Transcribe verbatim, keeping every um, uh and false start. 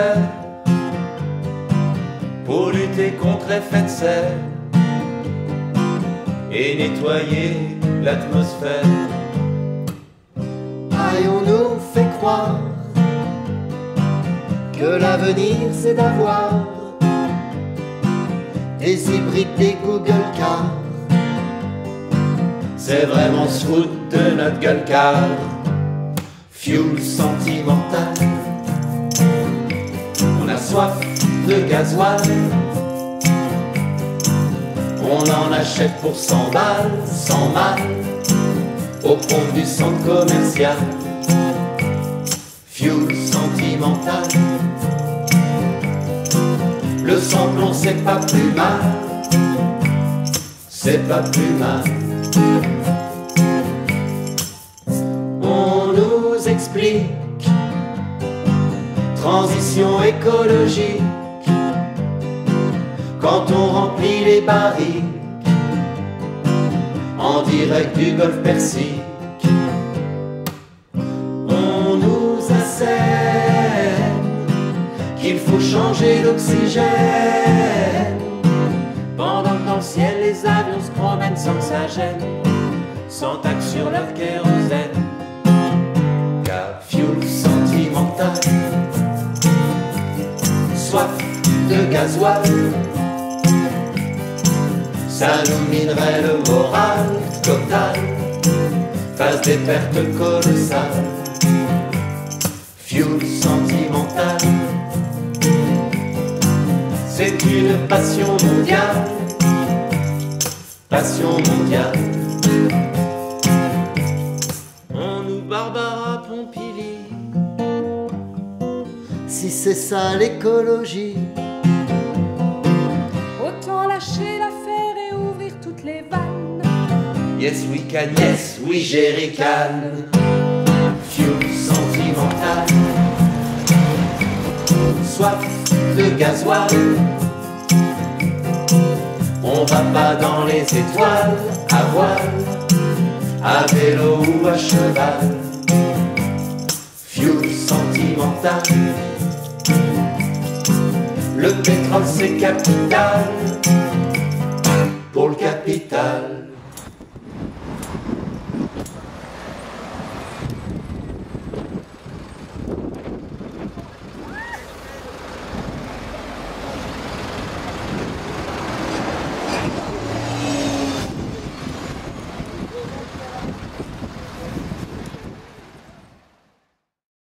serre, pour lutter contre l'effet de serre et nettoyer l'atmosphère. Aïe, on nous fait croire que l'avenir c'est d'avoir des hybrides, des Google Car. C'est vraiment se foutre de notre gueule car fuel sentimental. On a soif de gasoil, on en achète pour cent balles, cent mal, au pont du centre commercial. Fuel sentimental. Le sans-plomb c'est pas plus mal, c'est pas plus mal. On nous explique transition écologique quand on remplit les barriques en direct du golfe Persique. On nous assène qu'il faut changer l'oxygène pendant que dans le ciel les avions se promènent sans que ça gêne, sans taxe sur leur kérosène. Car fuel sentimental, soif de gasoil, ça nous minerait le moral total, face des pertes colossales. Fuel sentimental, c'est une passion mondiale, passion mondiale. On nous Barbara Pompili, si c'est ça l'écologie, autant lâcher l'affaire et ouvrir toutes les vannes. Yes we can, yes we jerrycan. Fuel sentimental, soif de gasoil, on va pas dans les étoiles, à voile, à vélo ou à cheval. Fuel sentimental, le pétrole c'est capital.